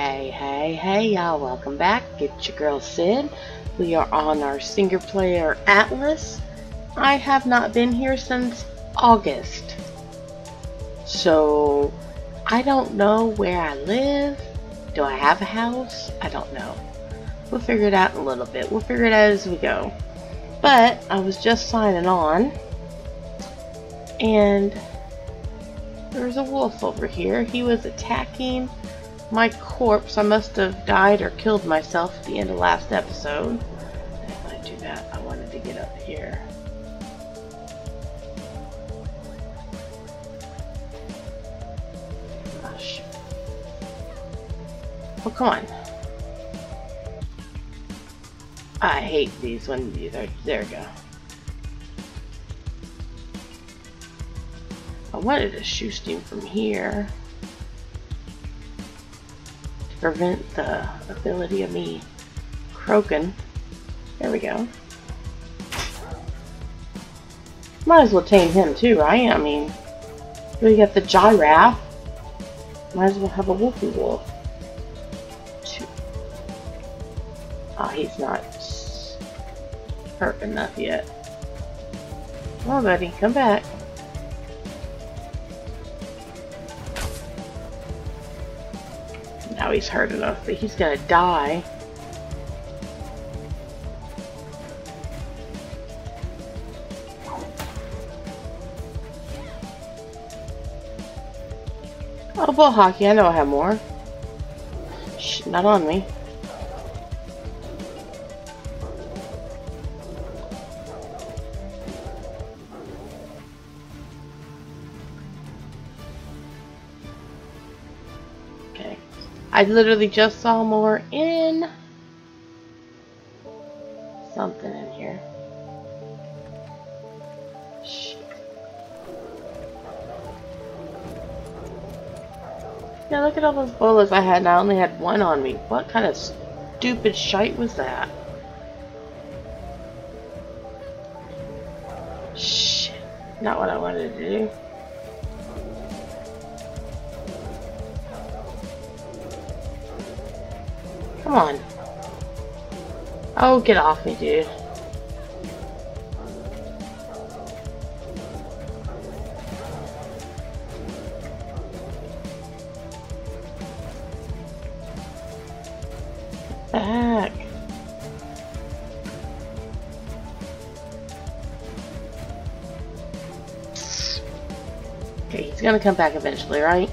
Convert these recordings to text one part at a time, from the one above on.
Hey y'all, welcome back. It's your girl Sid. We are on our single player Atlas. I have not been here since August, so I don't know where I live. Do I have a house? I don't know. We'll figure it out in a little bit. We'll figure it out as we go. But I was just signing on and there's a wolf over here. He was attacking my corpse. I must have died or killed myself at the end of last episode. I didn't want to do that. I wanted to get up here. Gosh. Oh, come on. I hate these when there we go. I wanted to shoot him from here. Prevent the ability of me croaking. There we go. Might as well tame him too, right? I mean, we got the giraffe. Might as well have a wolfy wolf. Oh, he's not hurt enough yet. Come on, buddy, come back. Now he's hurt enough, but he's gonna die. Oh, bull hockey, I know I have more. Shh, not on me. I literally just saw more in something in here. Shit. Now look at all those bullets I had, and I only had one on me. What kind of stupid shite was that? Shit. Not what I wanted to do. Come on. Oh, get off me, dude. Back. Okay, he's gonna come back eventually, right?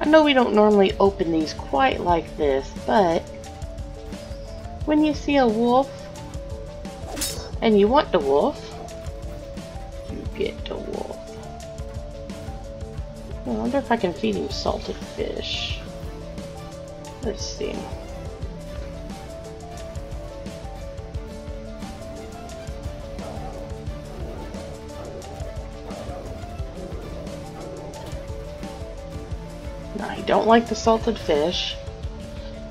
I know we don't normally open these quite like this, but when you see a wolf and you want the wolf, you get the wolf. I wonder if I can feed him salted fish. Let's see. I don't like the salted fish.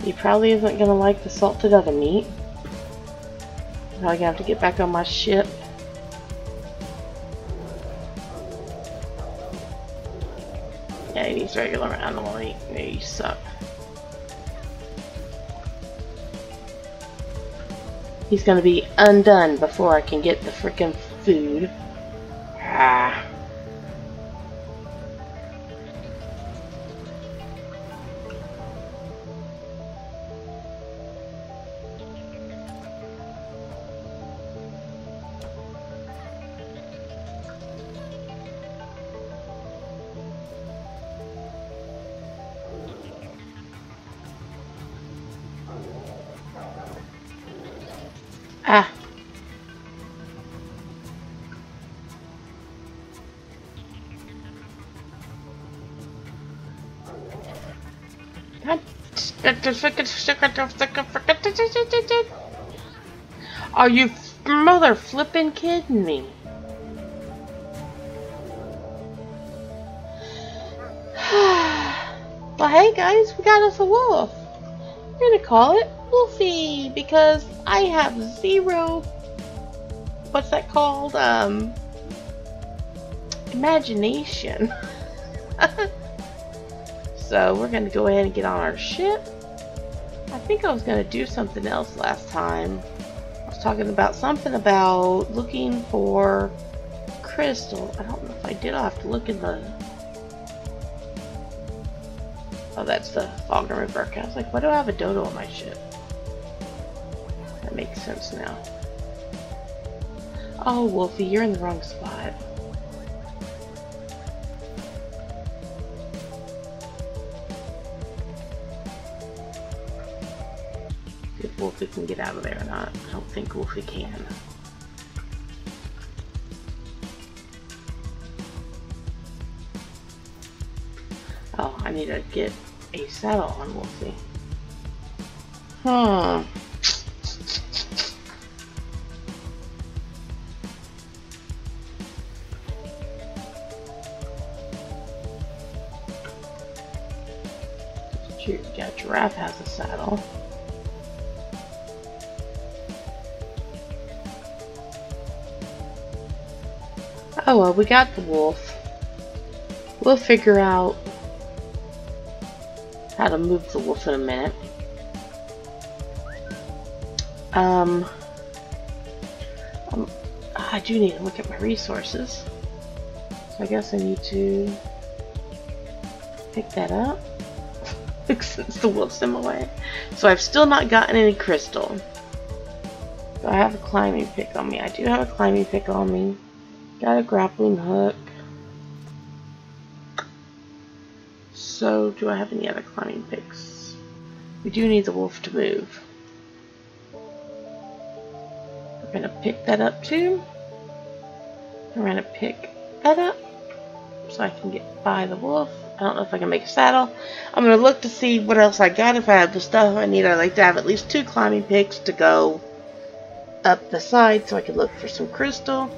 He probably isn't gonna like the salted other meat. I'm probably gonna have to get back on my ship. Yeah, he needs regular animal meat. No, you suck. He's gonna be undone before I can get the frickin' food. Ah. Ah. Are you mother flippin' kidding me? Well, hey guys, we got us a wolf. We're gonna call it Wolfie because I have zero, what's that called, imagination. So we're going to go ahead and get on our ship. I think I was going to do something else last time. I was talking about something about looking for crystal. I don't know if I did. I'll have to look in the... Oh, that's the Faulkner River. I was like, why do I have a dodo on my ship? That makes sense now. Oh, Wolfie, you're in the wrong spot. If Wolfie can get out of there or not. I don't think Wolfie can. Oh, I need to get a saddle on Wolfie. Yeah, Giraffe has a saddle. Oh well, we got the wolf. We'll figure out how to move the wolf in a minute. I do need to look at my resources. So I guess I need to pick that up. Since the wolf's in my way. So I've still not gotten any crystal. Do I have a climbing pick on me? I do have a climbing pick on me. Got a grappling hook. So do I have any other climbing picks? We do need the wolf to move. We're going to pick that up too. We're going to pick that up so I can get by the wolf. I don't know if I can make a saddle. I'm going to look to see what else I got. If I have the stuff I need, I'd like to have at least 2 climbing picks to go up the side so I can look for some crystal.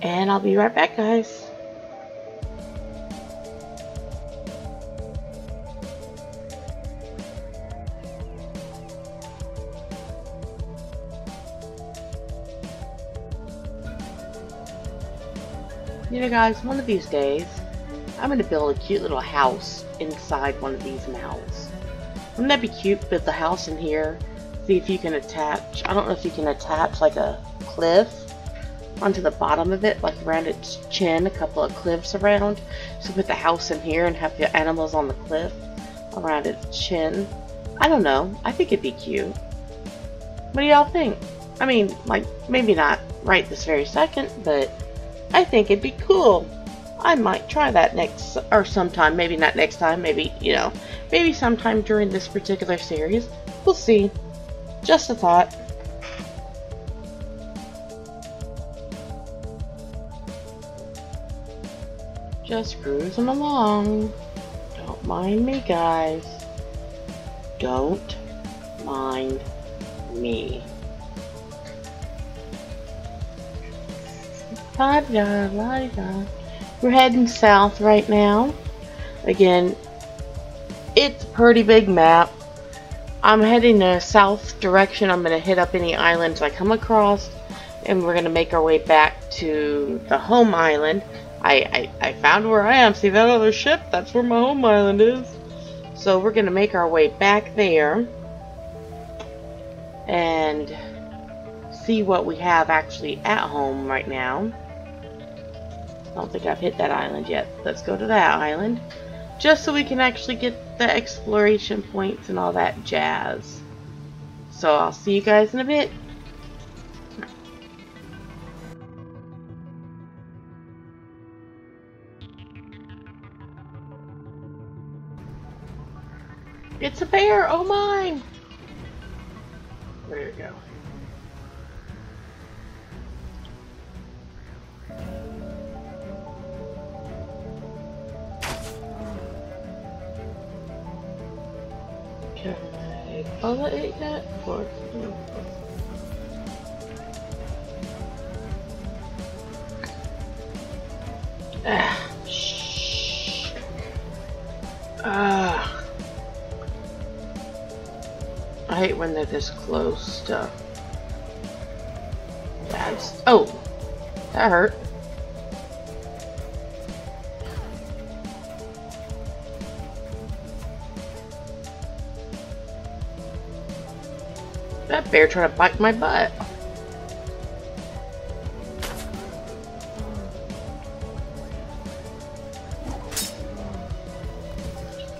And I'll be right back, guys. You know, guys, one of these days, I'm going to build a cute little house inside one of these mouths. Wouldn't that be cute? Build the house in here. See if you can attach. I don't know if you can attach like a cliff onto the bottom of it, like around its chin, a couple of cliffs around. So put the house in here and have the animals on the cliff around its chin. I don't know. I think it'd be cute. What do y'all think? I mean, like, maybe not right this very second, but I think it'd be cool. I might try that next, or sometime, maybe not next time, maybe, you know, maybe sometime during this particular series. We'll see. Just a thought. Just cruising along. Don't mind me, guys. Don't mind me. La-da-la-da. We're heading south right now. Again, it's a pretty big map. I'm heading the south direction. I'm going to hit up any islands I come across, and we're going to make our way back to the home island. I found where I am. See that other ship? That's where my home island is. So we're going to make our way back there and see what we have actually at home right now. I don't think I've hit that island yet. Let's go to that island. Just so we can actually get the exploration points and all that jazz. So I'll see you guys in a bit. It's a bear! Oh my! There you go. Oh, that ate that? Four. Ah, shh. Ah. I hate when they're this close to... That's... Oh! That hurt. bear trying to bite my butt.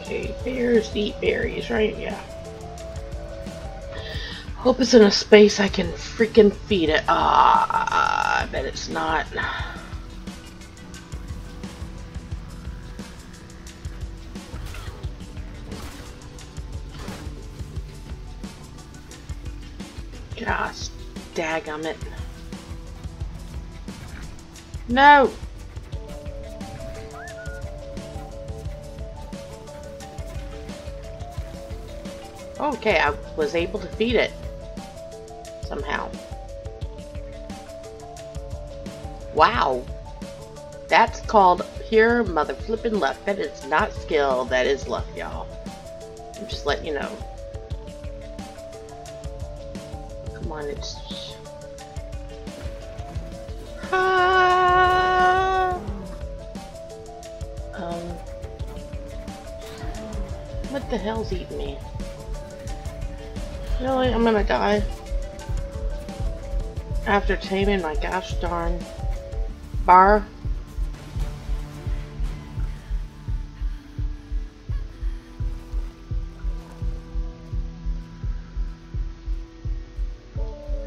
Okay, bears eat berries, right? Yeah. Hope it's in a space I can freaking feed it. Ah, I bet it's not. Gosh, daggummit. No! Okay, I was able to feed it. Somehow. Wow. That's called pure mother flippin' luck. That is not skill, that is luck, y'all. I'm just letting you know. Come on, it's... Ah! What the hell's eating me? Really? I'm gonna die? After taming my gosh darn bar.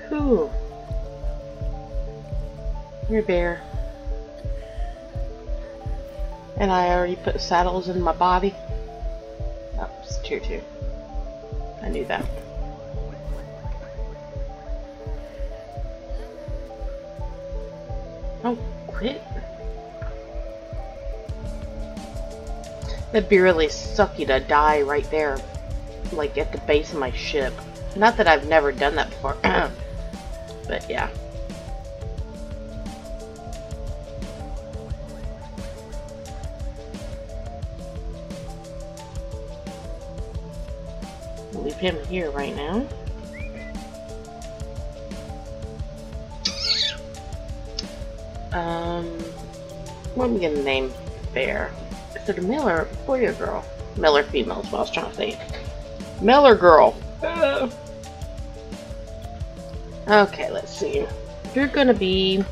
Whew. You're a bear. And I already put saddles in my body. Oh, it's two. I knew that. Oh, quit. That'd be really sucky to die right there, like at the base of my ship. Not that I've never done that before, but yeah. We'll leave him here right now. What am I gonna name Bear? Is it a male or boy or girl? Male or female is what I was trying to think. Male or girl? Okay, let's see. You're gonna be...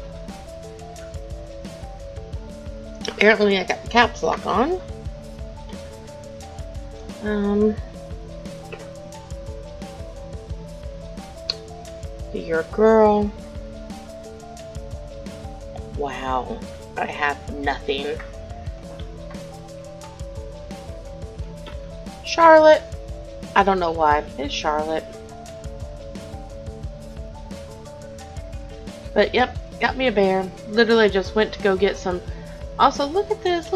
Apparently I got the caps lock on. You're a girl. Wow, I have nothing. Charlotte. I don't know why. It's Charlotte. But yep, got me a bear. Literally just went to go get some. Also, look at this,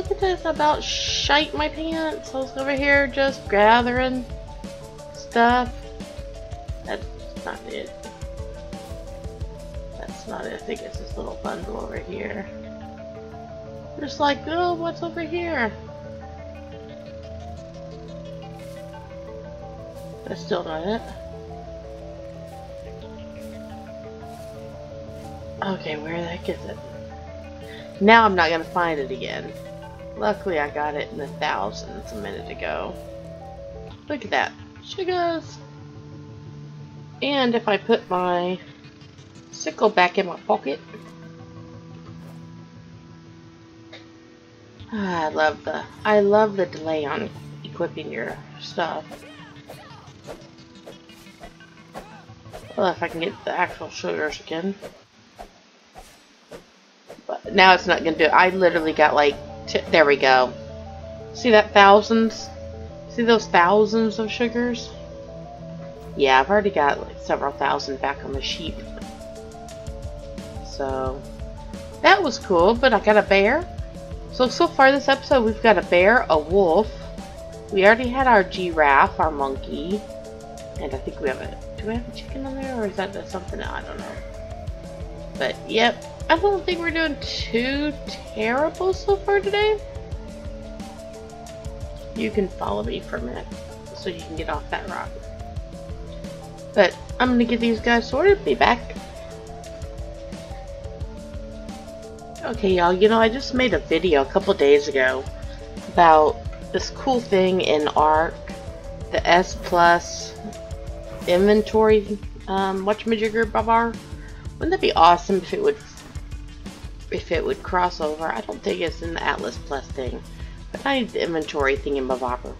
about shite my pants. I was over here just gathering stuff. That's not it. Not it. I think it's this little bundle over here. I'm just like, oh, what's over here? That's still not it. Okay, where the heck is it? Now I'm not gonna find it again. Luckily, I got it in the thousands a minute ago. Look at that, sugars. And if I put my sickle back in my pocket. Ah, I love the delay on equipping your stuff. Well, if I can get the actual sugars again. But now it's not gonna do it. I literally got like there we go. See that thousands? See those thousands of sugars? Yeah, I've already got like several thousand back on the sheep. So that was cool, but I got a bear. So far this episode, we've got a bear, a wolf. We already had our giraffe, our monkey, and I think we have a... Do we have a chicken on there, or is that something? I don't know. But yep, I don't think we're doing too terrible so far today. You can follow me for a minute, so you can get off that rock. But I'm gonna get these guys sorted. Be back. Okay, y'all, you know, I just made a video a couple days ago about this cool thing in ARK, the S Plus inventory whatchamajigger, Bavar? Wouldn't that be awesome if it would cross over? I don't think it's in the Atlas Plus thing, but I need the inventory thing in Bavar.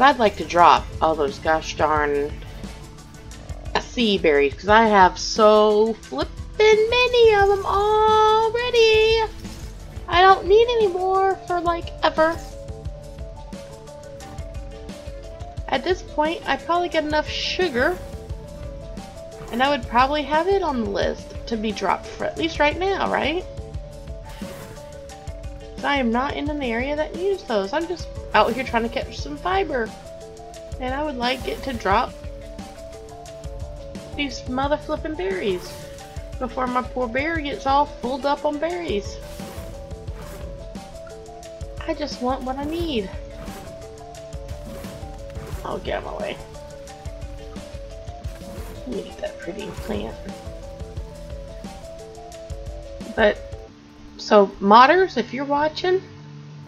I'd like to drop all those gosh darn sea berries, because I have so flippin' many of them already. I don't need any more for like ever. At this point, I probably get enough sugar, and I would probably have it on the list to be dropped for at least right now, right? So I am not in an area that needs those. I'm just out here trying to catch some fiber, and I would like it to drop these mother flipping berries before my poor bear gets all fulled up on berries. I just want what I need. I'll get him away. Let me get that pretty plant. But so modders, if you're watching,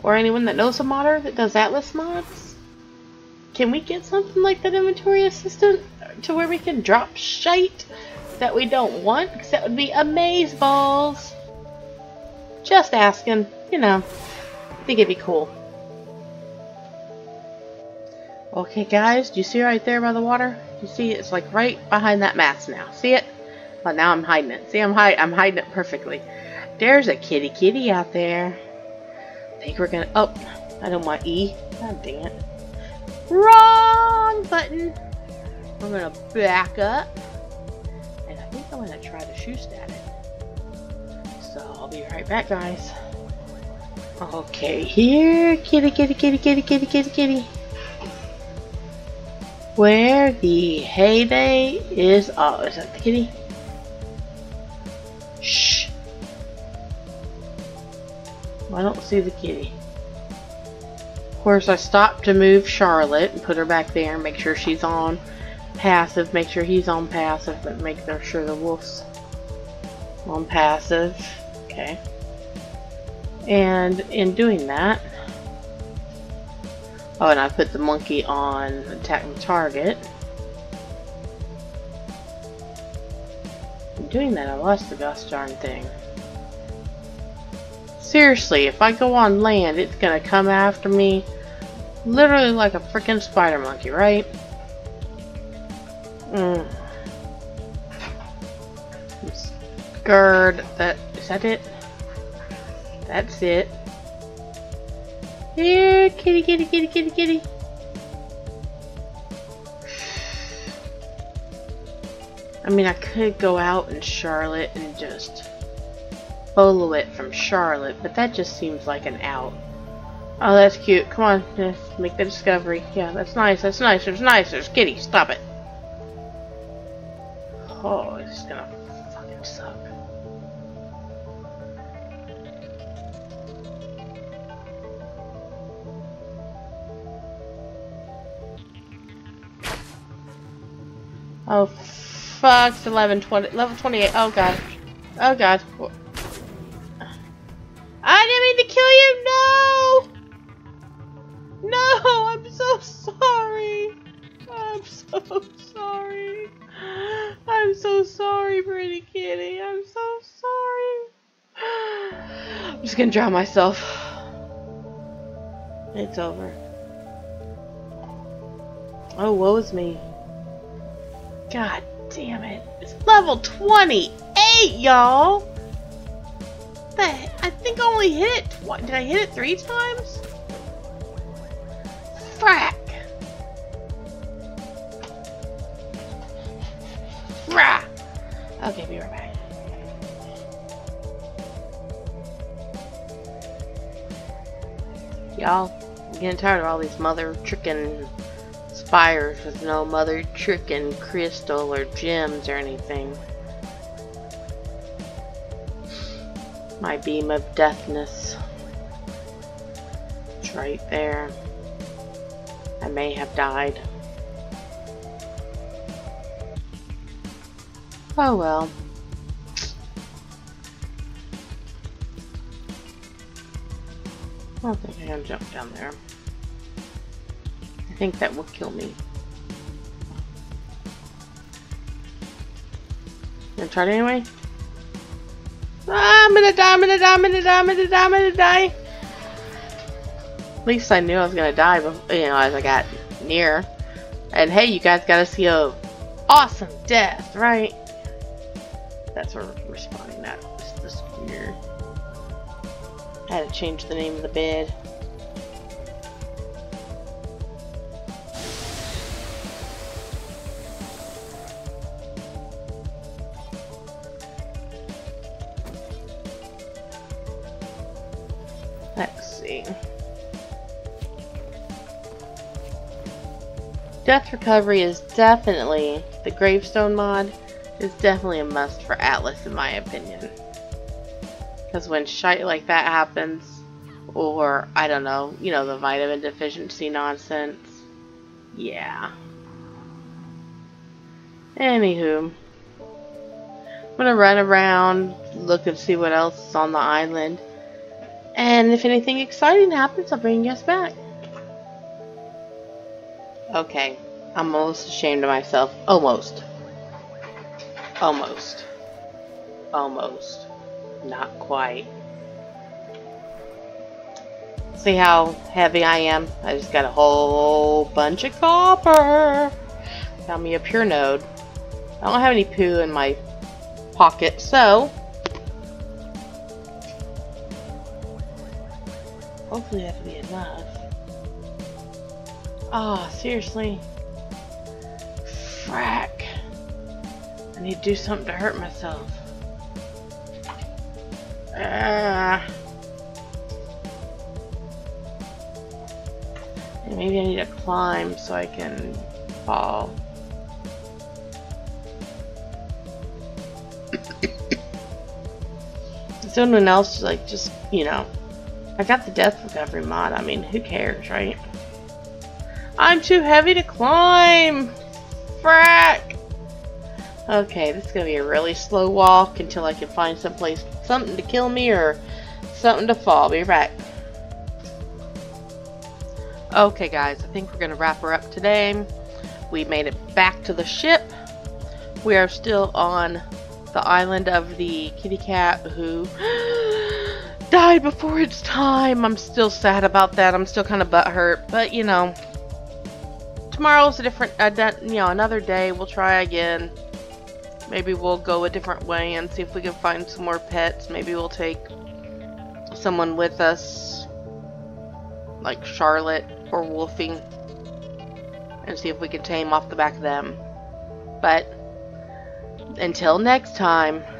or anyone that knows a modder that does Atlas mods, can we get something like that inventory assistant to where we can drop shite that we don't want? Because that would be amazeballs. Just asking, you know. I think it'd be cool. Okay guys, do you see right there by the water? You see it's like right behind that mast now. See it? Well, now I'm hiding it. See, I'm hiding it perfectly. There's a kitty out there. I think we're gonna... Oh, I don't want E. God dang it. Wrong button! We're gonna back up. And I think I'm gonna try to shoot at it. So I'll be right back, guys. Okay, here. Kitty. Where the heyday is... Oh, is that the kitty? Shh. I don't see the kitty. Of course, I stopped to move Charlotte and put her back there and make sure she's on passive, make sure he's on passive, but make sure the wolf's on passive. Okay. And in doing that, oh, and I put the monkey on attack and target. In doing that, I lost the gosh darn thing. Seriously, if I go on land, it's gonna come after me literally like a freaking spider monkey, right? I'm scared. Is that it? That's it. Here, kitty. I mean, I could go out in Charlotte and just follow it from Charlotte, but that just seems like an out. Oh, that's cute. Come on, let's make the discovery. Yeah, that's nice. There's kitty. Stop it. Oh, it's gonna fucking suck. Oh, fuck. It's 1120. Level 28. Oh, God. Oh, God. I didn't mean to kill you! No! No! I'm so sorry! I'm so sorry, pretty kitty. I'm so sorry. I'm just gonna drown myself. It's over. Oh, woe is me. God damn it. It's level 28, y'all! What the heck? I think I only hit it twice. Did I hit it 3 times? Frack! Okay, be right back. Y'all, I'm getting tired of all these mother trickin' spires with no mother trickin' crystal or gems or anything. My beam of deathness. It's right there. I may have died. Oh well. I don't think I can jump down there. I think that will kill me. gonna try it anyway. Ah, I'm gonna die. At least I knew I was gonna die, before, you know, as I got near. And hey, you guys gotta see a awesome death, right? That's where we're spawning. That was this here. I had to change the name of the bed. Let's see. Death recovery is definitely, the gravestone mod is definitely a must for Atlas in my opinion. Because when shite like that happens, or I don't know, you know, the vitamin deficiency nonsense. Yeah. Anywho. I'm gonna run around, look and see what else is on the island. And if anything exciting happens, I'll bring you guys back. Okay, I'm almost ashamed of myself. Almost. Not quite. See how heavy I am? I just got a whole bunch of copper. Got me a pure node. I don't have any poo in my pocket, so... hopefully that'll be enough. Ah, oh, seriously. Frack. I need to do something to hurt myself. Maybe I need to climb so I can fall. Someone else like just, you know. I got the death recovery mod. I mean, who cares, right? I'm too heavy to climb! Frack! Okay, this is gonna be a really slow walk until I can find someplace, something to kill me or something to fall. Be right back. Okay, guys, I think we're gonna wrap her up today. We made it back to the ship. We are still on the island of the kitty cat who... died before its time. I'm still sad about that. I'm still kind of butthurt, but you know, tomorrow's a different, you know, another day. We'll try again. Maybe we'll go a different way and see if we can find some more pets. Maybe we'll take someone with us, like Charlotte or Wolfie, and see if we can tame off the back of them. But until next time.